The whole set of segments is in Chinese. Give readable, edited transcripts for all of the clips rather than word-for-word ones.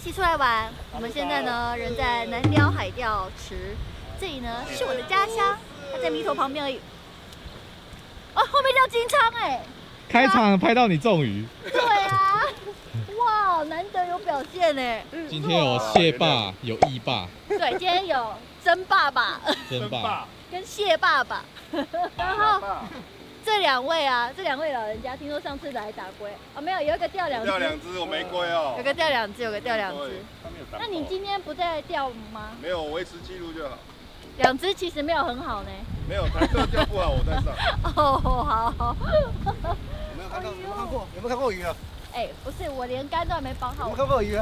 一起出来玩。我们现在呢，人在南寮海钓池，这里呢是我的家乡，它在弥头旁边而已。哦，后面叫金昌哎。开场拍到你中鱼。对啊，哇，难得有表现哎。今天有蟹爸，有义爸。对，今天有曾爸爸。曾爸。跟蟹爸爸。然后。 这两位老人家，听说上次来打龟哦，没有，有一个钓两只，我没龟哦，有个钓两只。那你今天不在钓吗？没有，我维持记录就好。两只其实没有很好呢。没有，台客钓不好，我在上。哦，好。有没有看过鱼啊？哎，不是，我连竿都还没绑好。有没有看过鱼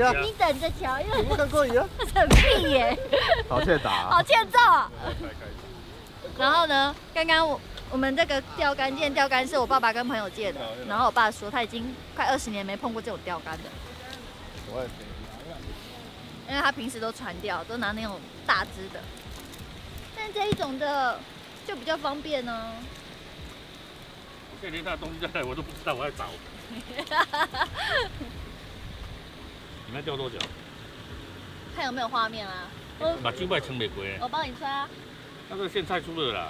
啊？你等着瞧，因为有没有看过鱼啊？很屁耶！好欠打，好欠揍。 然后呢？刚刚我们这个钓竿，这件钓竿是我爸爸跟朋友借的。然后我爸说他已经快20年没碰过这种钓竿了，因为他平时都传钓，都拿那种大只的。但这一种的就比较方便呢。我现在连他的东西在哪里我都不知道，我在找。你们钓多久？看有没有画面啊！把金牌撑玫瑰。我帮你穿啊。 那个苋菜出了啦，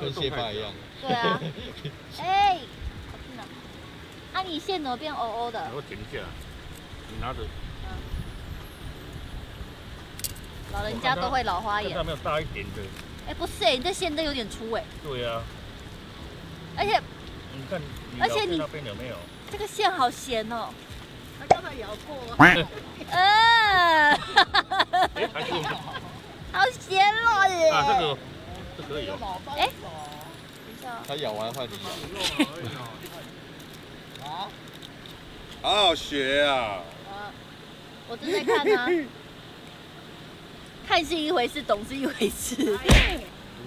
跟蟹排一样。对啊。哎、欸，好吃呢。啊，你线怎么变欧欧的？我停一下，你拿着。嗯。老人家都会老花眼。看到没有大一点的？哎、欸，不是哎、欸，你这线都有点粗哎、欸。对啊。而且。你看。而且你那边有没有？这个线好咸哦。他刚才咬破。嗯。好咸哦耶！啊，这个。 可以。哎，它咬完换你咬。啊！好好学啊！我正在看啊。看是一回事，懂是一回事。今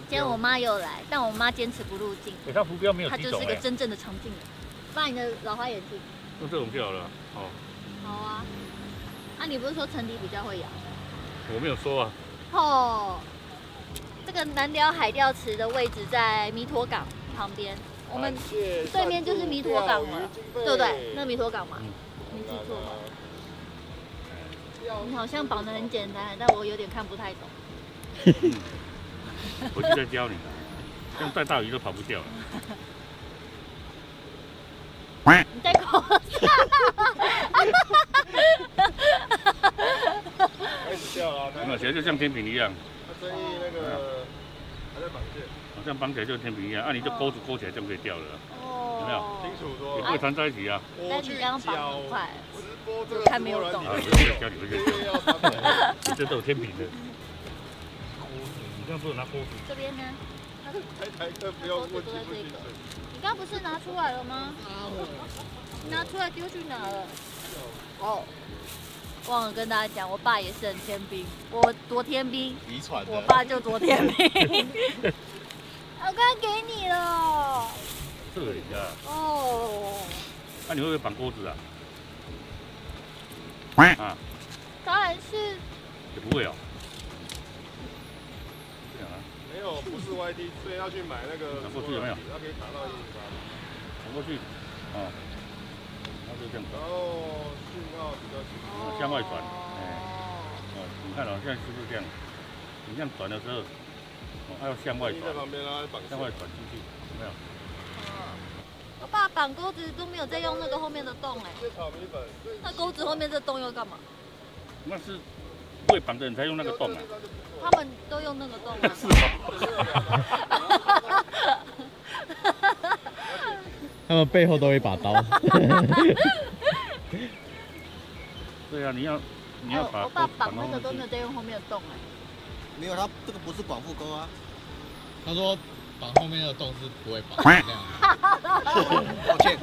天我妈又来，但我妈坚持不入镜。哎，她浮标没有几种哎。她就是个真正的长镜人。把你的老花眼镜。用这种就好了，好。好啊。啊，你不是说陈迪比较会咬？我没有说啊。哦。 这个南寮海钓池的位置在弥陀港旁边，我们对面就是弥陀港了，对不对？那弥陀港嘛，没记错吧？你好像绑得很简单，但我有点看不太懂。我就在教你，像带大鱼都跑不掉了。你在搞开始钓了，那其实就像天平一样。 所以那个还在绑线，好像绑起来就天平一样，啊你就勾住勾起来就可以钓了，有没有？清楚多，也不会缠在一起啊。但你刚绑很快，直播这个还没有懂。啊，这都有天平的。你刚不是拿钩子？这边呢？台客不要过去。你刚不是拿出来了吗？拿出来丢去哪了？哦。 忘了跟大家讲，我爸也是很天兵，我多天兵，遗传的，我爸就多天兵。我刚给你了。这里啊。哦。那、啊、你会不会绑钩子啊？啊。当然是。也不会哦。对啊。没有，不是 YD， 所以要去买那个。过去有没有？它可以打到108。打过去。啊。 然后信号比较强，向外转，哎，哦，你看哦，现在是不是这样？你这样转的时候，哦，还要向外转，向外转出去，有没有？我爸绑钩子都没有在用那个后面的洞哎。那钩子后面这洞要干嘛？那是会绑的人才用那个洞啊。他们都用那个洞啊。是吗？ 他们背后都有一把刀。对啊，你要把。我爸绑那个都没有在用后面的洞哎。没有，他这个不是绑腹钩啊。他说绑后面的洞是不会绑这样。抱歉。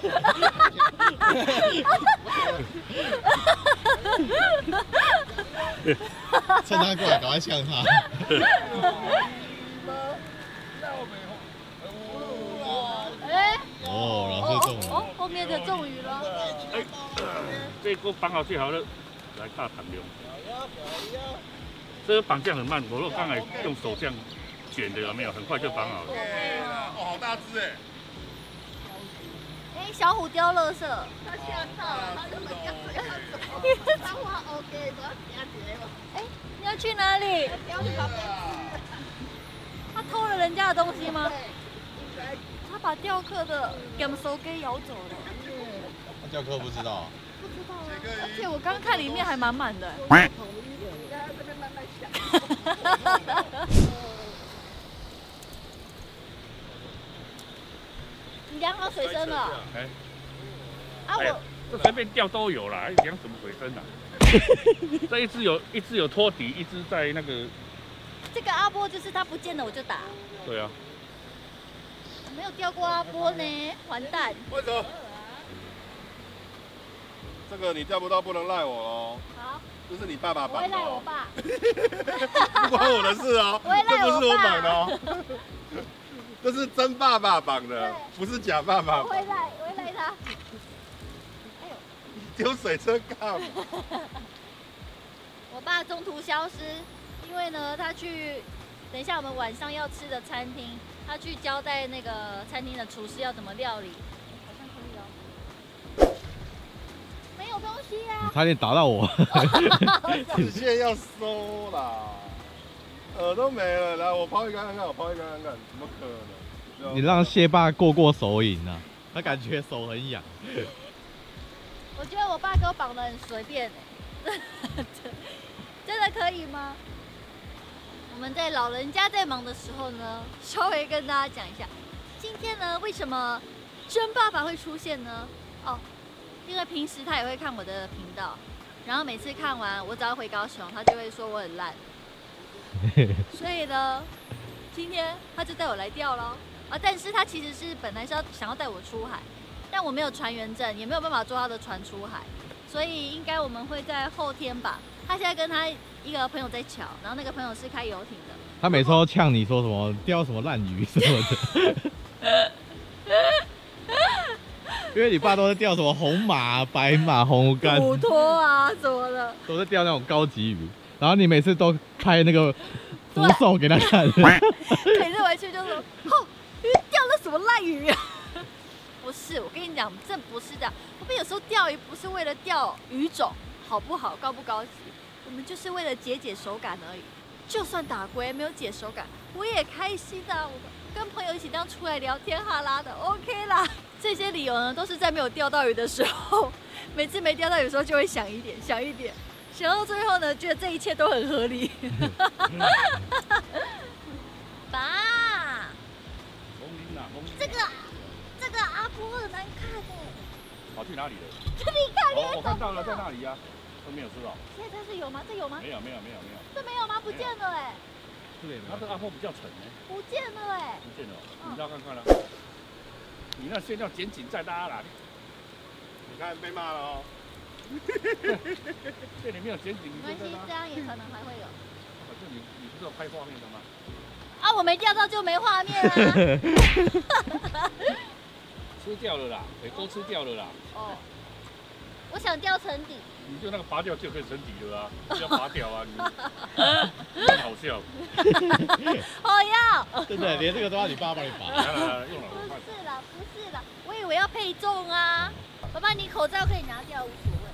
趁他过来，赶快呛他。哎。 哦，老师中了！哦，后面的中鱼了。哎，这钩绑好最好了，来大胆用。这个绑架很慢，我若刚才用手这样卷的，有没有？很快就绑好了。哦，好大只哎！哎，小虎叼垃圾，它吓到了，它根本叼不走。哎，你要去哪里？他偷了人家的东西吗？他把钓客的两手给咬走了。钓客不知道。不知道啊。而且我刚看里面还满满的。你量好水深了？哎。啊我。 这随便钓都有啦，养什么水深啊？这一只有托底，一只在那个。这个阿波就是他不见了我就打。对啊。没有钓过阿波呢，完蛋。魏哲，这个你钓不到不能赖我喽。好。这是你爸爸绑的。我会赖我爸。不关我的事哦。我会赖我爸。这不是我绑的哦。这是真爸爸绑的，不是假爸爸。我会赖他。 丢水车干嘛？我爸中途消失，因为呢，他去等一下我们晚上要吃的餐厅，他去交代那个餐厅的厨师要怎么料理。好像可以哦。没有东西啊！差点打到我。纸屑要收啦，饵都没了。来，我抛一竿看看，怎么可能？你让蟹爸过手瘾啊，他感觉手很痒。我觉得我爸给我绑得很随便欸，真的可以吗？我们在老人家在忙的时候呢，稍微跟大家讲一下，今天呢为什么真爸爸会出现呢？哦，因为平时他也会看我的频道，然后每次看完我只要回高雄，他就会说我很烂，所以呢，今天他就带我来钓咯。啊，但是他其实是本来是想要带我出海。 但我没有船员证，也没有办法坐他的船出海，所以应该我们会在后天吧。他现在跟他一个朋友在桥，然后那个朋友是开游艇的。他每次都呛你说什么钓什么烂鱼什么的，因为你爸都在钓什么红马、白马、红干、虎拖啊什么的，都在钓那种高级鱼。然后你每次都开那个福寿给他看，每次回去就说：“哦，鱼钓了什么烂鱼啊！” 不是，我跟你讲，这不是这样。我们有时候钓鱼不是为了钓鱼种好不好、高不高级，我们就是为了解手感而已。就算打龟没有解手感，我也开心的、啊。我跟朋友一起这样出来聊天哈拉的 ，OK 啦。这些理由呢，都是在没有钓到鱼的时候，每次没钓到鱼的时候就会想一点，想到最后呢，觉得这一切都很合理。爸，这个。 这个阿波很难看哎，跑去哪里了？这你看，哦，我看到了，在那里呀，都没有吃到。现在这是有吗？这有吗？没有。这没有吗？不见了哎。对，它这阿波比较沉哎。不见了哎。不见了，你要看看了。你那线要剪紧再拉啦。你看被骂了哦。这里没有剪紧，没关系，这样也可能还会有。反正你不是要拍画面的吗？啊，我没钓到就没画面啊。 吃掉了啦，哎，都吃掉了啦。哦，我想钓沉底。你就那个拔掉就可以沉底了啊，不要拔掉啊，你真好笑。好要。真的，连这个都要你爸帮你拔。来，用了。不是啦，我以为要配重啊。爸爸，你口罩可以拿掉，无所谓。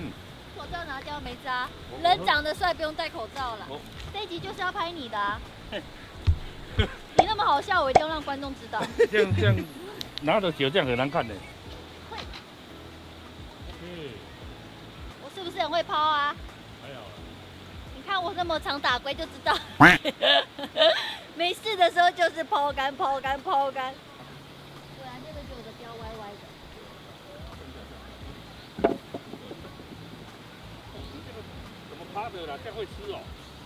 嗯。口罩拿掉没扎，人长得帅不用戴口罩啦。这一集就是要拍你的啊。你那么好笑，我一定要让观众知道。这样。 拿着酒这样很难看的。会。我是不是很会抛啊？还好。你看我那么常打龟就知道。没事的时候就是抛竿。果然这个酒的标歪歪的。怎么趴的啦？这样会吃哦。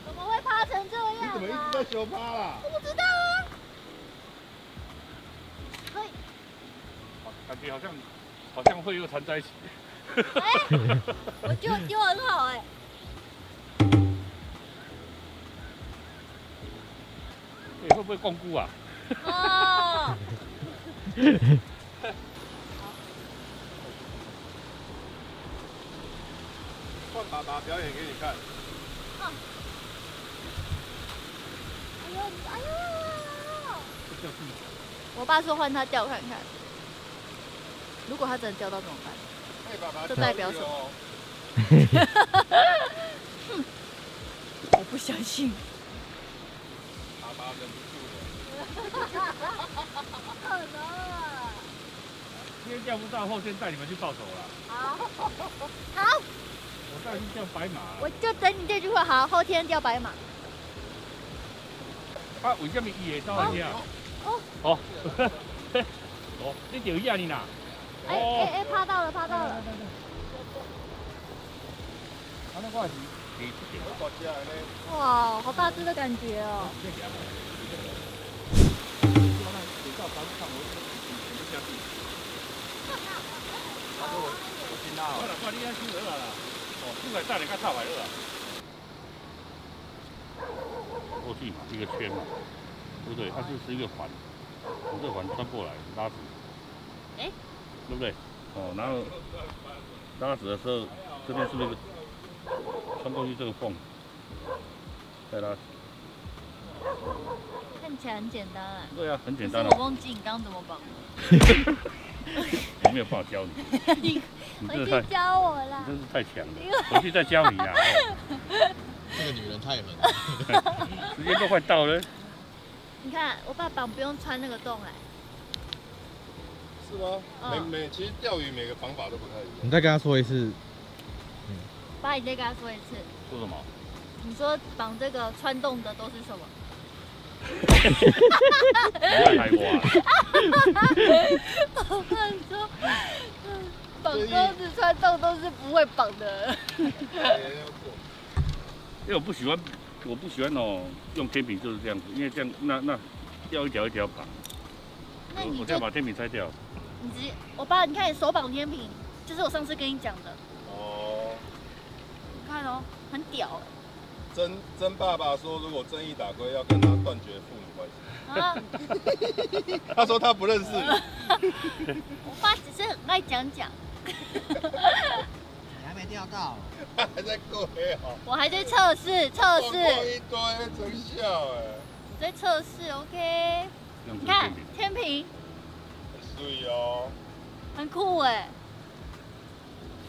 怎么会趴成这样啊？你怎么一直在学趴啦？我不知道啊。可以。 感觉好像会又缠在一起。哎、欸，我就很好哎、欸。你、欸、会不会光顾啊？哦。换爸爸表演给你看。哦、哎呦！我爸说换他钓看看。 如果他真的钓到怎么办？就代表什么？我不相信。爸爸忍不住了。可能啊。今天钓不到，后天带你们去报仇了。好。好。我带你去钓白马。我就等你这句话，好，后天钓白马。啊，为什么伊会走来钓？哦。哦。哦，你钓鱼啊你呐？哎，趴到了，趴到了。 哇，好大只的感觉哦！过去嘛，一个圈嘛，对不对？它是一个环，从这环穿过来拉直，哎，对不对？哦，然后拉直的时候，这边是不是？ 穿过去这个缝，再拉。看起来很简单啊。对啊，很简单啊。我忘记你刚刚怎么绑的。我没有办法教你。你回去教我啦。你真是太强了，回去再教你啊。这个女人太狠了。时间都快到了。你看，我爸绑不用穿那个洞哎。是吗？其实钓鱼每个绑法都不太一样。你再跟他说一次。 爸，你再跟他说一次。说什么？你说绑这个穿洞的都是什么？太过了。我跟你说，绑钩子穿洞都是不会绑的。因为我不喜欢哦，用天平就是这样子，因为这样那掉一条一条绑。那你我再把天平拆掉。我爸，你看你手绑天平，就是我上次跟你讲的。 看哦，很屌哎！曾爸爸说，如果正义打归，要跟他断绝父女关系。啊、他说他不认识你。我爸只是很爱讲。你还没钓到？还在过黑哦。我还在测试测试。一堆成效哎！我在测试 ，OK。你看天平。对哦。很酷哎。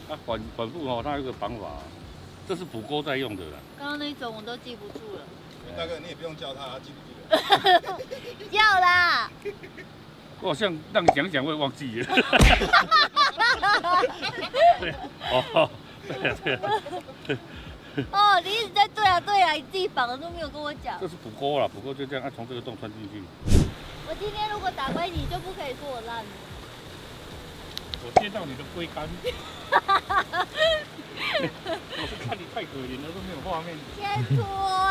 啊，反复哦，它有个绑法。 这是捕钩在用的啦。刚刚那一种我都记不住了。大哥，你也不用教他，记不记得？教啦。我好像让你讲讲会忘记了。对，哦，对。哦，你一直在对啊，你自己绑的都没有跟我讲。这是捕钩啦，捕钩就这样，按从这个洞穿进去。我今天如果打败你，就不可以说我烂了。我接到你的龟竿。我是看你太可怜了，都没有画面。先拖哎！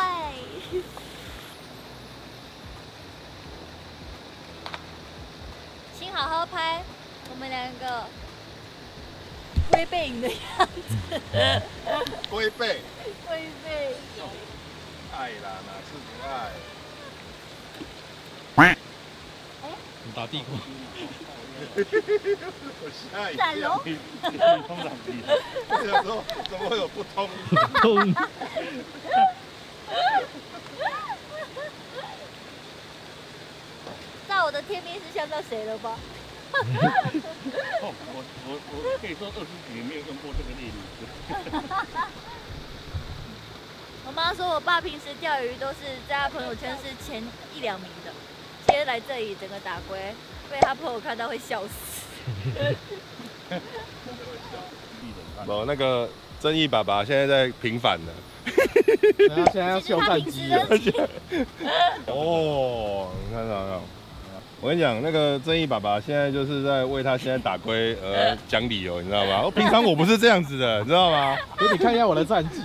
请好好拍我们两个龟背影的样子。龟背。龟背。爱啦，哪是不爱？哎、欸？你打地瓜。闪龙，通常比，我想说怎么会有不通？不通。那我的天命是像到谁了吧？我可以说20几年没有用过这个例子。我妈说我爸平时钓鱼都是在他朋友圈是前1、2名的，今天来这里整个打龟。 被他朋友看到会笑死。哦，那个正义爸爸现在在平反了。他现在要秀战绩了。哦，你看到没有？我跟你讲，那个正义爸爸现在就是在为他现在打龟而讲理由，你知道吗？平常我不是这样子的，你知道吗？给你看一下我的战绩。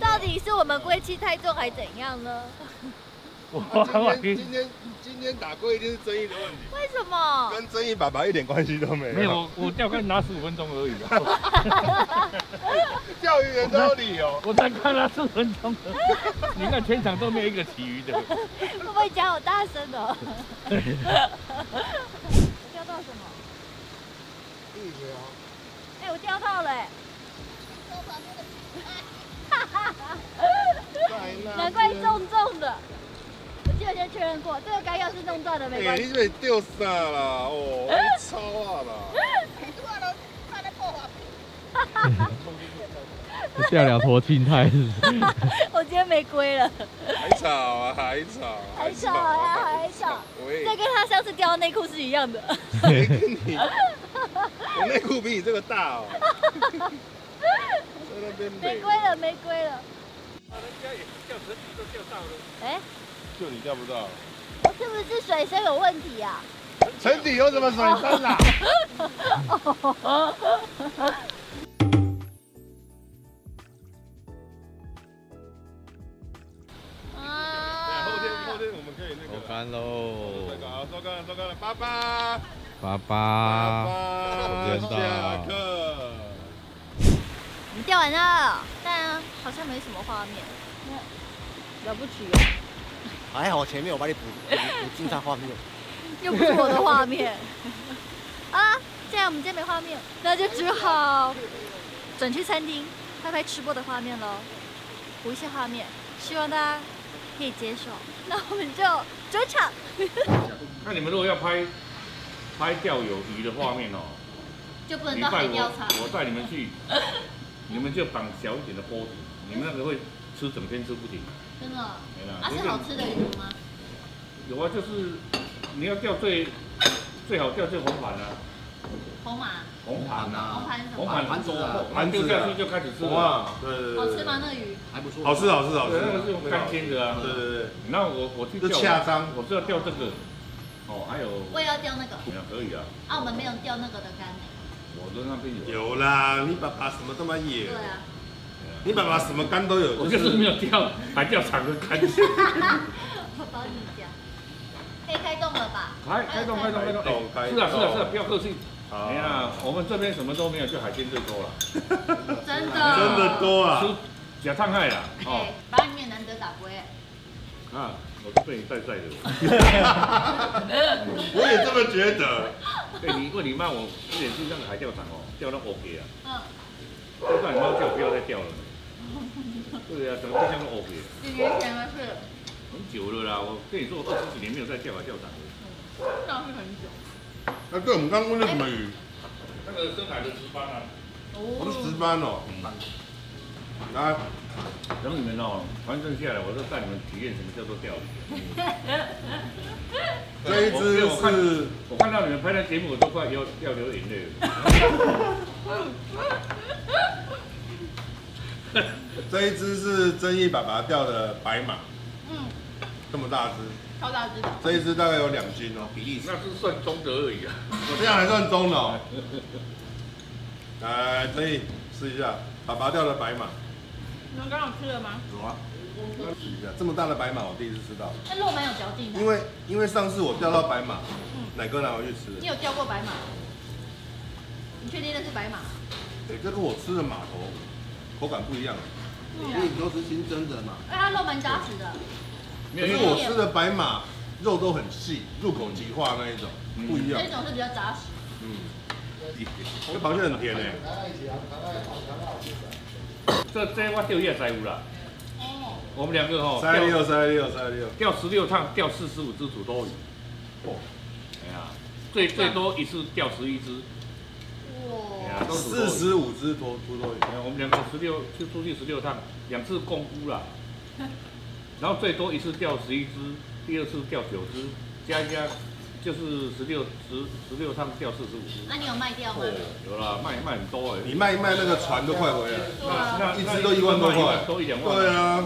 到底是我们龟气太重还怎样呢？今天打龟一定是正义的问题。为什么？跟正义爸爸一点关系都没有。没有，我钓竿拿15分钟而已。钓鱼人都有理由。我才看拿15分钟，你看全场都没有一个其余的。会不会讲好大声哦？我钓到什么？一条。哎，我钓到了哎。 难怪重重的，我就有先确认过，这个杆要是弄断了没关系。你被丢啥啦？哦，超啊啦！哈哈哈！下两坨青菜。我今天没龟了。海草啊，海草。海草啊，海草。这跟他上次掉内裤是一样的。谁跟你？我内裤比你这个大哦。没龟了，没龟了。 人家也钓绳子都钓到了，哎，就你钓不到，我是不是水深有问题啊？沉底有什么水深啦？啊！后天我们可以那个收竿喽，那个好收竿了，收竿了，爸爸，爸爸，下课。 你钓完了，但好像没什么画面，了不起哦！还好前面我把你补进他画面，又不是我的画面。啊，既然我们今天没画面，那就只好转去餐厅拍拍吃播的画面喽，补一些画面，希望大家可以接受。那我们就转场。那你们如果要拍钓有鱼的画面哦，就不能到海钓场。我带你们去。你们就绑小一点的波子，你们那个会吃整天吃不停。真的？没啦。啊，是好吃的鱼吗？有啊，就是你要钓最好钓红盘啊。红马。红盘啊。红盘什么？红盘盘多，盘丢下去就开始吃了。对。好吃吗？那鱼？还不错。好吃，好吃，好吃。那个是用干煎的啊。对对对。那我去钓。就恰当，我是要钓这个。哦，还有。我也要钓那个。可以啊。啊，我们没有钓那个的竿。 我在那边有。有啦，你爸爸什么都没有。对啊。你爸爸什么竿都有，我就是没有钓，还钓长的竿。我帮你讲，可以开动了吧？开动。是啊，不要客气。哎呀，我们这边什么都没有，就海鲜最多了。真的多啊！吃假烫害啦。哦。把你面难得打龟。啊，我是被你带坏的。我也这么觉得。 对你问你妈，我之前去那个海钓场哦，钓到 OK 啊。嗯。就算你妈叫我不要再钓了。对啊，怎么就像个 OK？ 几年前的事。很久了啦，我跟你说，我20几年没有在钓海钓场了。那是很久。哎，对，我们刚刚问了什么鱼？那个深海的石斑啊。哦。我是石斑哦。来，等你们哦，完成下来，我就带你们体验什么叫做钓鱼。 这一只是，我看到你们拍的节目，我都快要流眼泪了。这一只是曾毅爸爸钓的白马，嗯，这么大只，超大只的。这一只大概有2斤哦，比例那是算中的而已啊，我这样还算中的哦。来，曾毅试一下爸爸钓的白马。你们刚刚吃了吗？有啊。 这么大的白马，我第一次吃到。那肉蛮有嚼劲的。因为上次我钓到白马，奶哥拿回去吃。你有钓过白马？你确定那是白马？哎，这是我吃的马头，口感不一样。因为你都是新蒸的嘛。哎，它肉蛮扎实的。可是我吃的白马肉都很细，入口即化那一种，不一样。这种是比较扎实。嗯。这螃蟹很甜诶。这我钓也在乎啦。 我们两个哈，36，钓16趟，钓45只土兜鱼，哦，哎呀，最多一次钓11只，哇，哎呀，都45只土兜鱼，哎呀，我们两个就出去16趟，2次共估啦，然后最多一次钓11只，第二次钓9只，加一加就是16趟钓45只。那你有卖掉吗？有啦，卖很多哎，你卖那个船都快回来了，那一只都1万多块，都1、2万，对啊。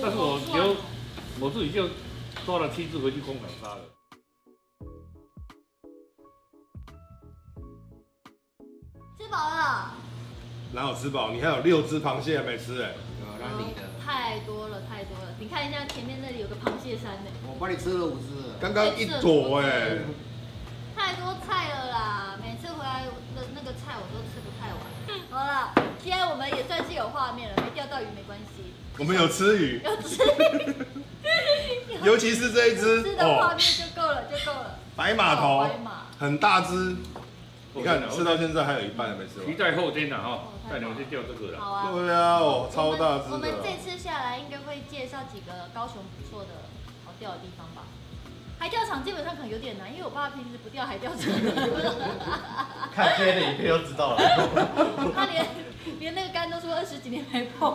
但是我自己就抓了7只回去工厂杀了。吃饱了？哪有吃饱？你还有6只螃蟹还没吃哎。那你的太多了。你看一下前面那里有个螃蟹山哎。我帮你吃了5只。刚刚一坨哎。太多菜了啦！每次回来的那个菜我都吃不太完。好了，今天我们也算是有画面了，没钓到鱼没关系。 我们有吃鱼，尤其是这一只，吃的画面就够了。白马头，很大只，你看吃到现在还有一半没吃完。期待后天了哈，带你们去钓这个了。好啊，对啊，哦，超大只。我们这次下来应该会介绍几个高雄不错的好钓的地方吧。海钓场基本上可能有点难，因为我爸平时不钓海钓场。看这些的影片就知道了。他连那个竿都说20几年没碰。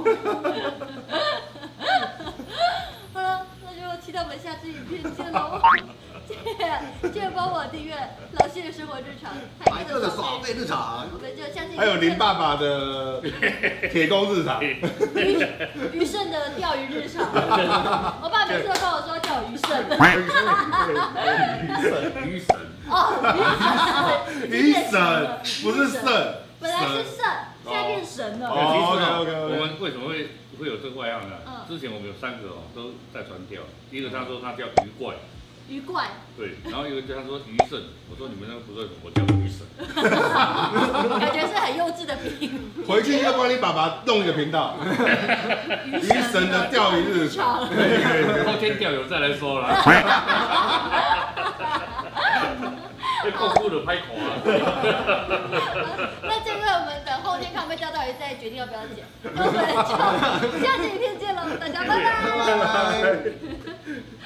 好了，那就期待我们下次影片见喽。 记得帮我订阅老谢的生活日常，白哥的耍废日常，我们就下期还有林爸爸的铁工日常，余胜的钓鱼日常。我爸每次都跟我说叫余胜，余胜哦，余胜不是胜，本来是胜，现在变神了。OK， 我们为什么会有这个外号呢？之前我们有3个哦，都在船钓，第一个他说他叫鱼怪。 鱼怪对，然后有人他说鱼神，我说你们那个不对，我叫鱼神，感觉是很幼稚的频道。回去要帮你爸爸弄一个频道，鱼神的钓鱼日常，后天钓友再来说了。被控诉的拍口啊！那这个我们等后天看被钓到底再决定要不要剪，要不然就下期影片见喽，大家拜拜。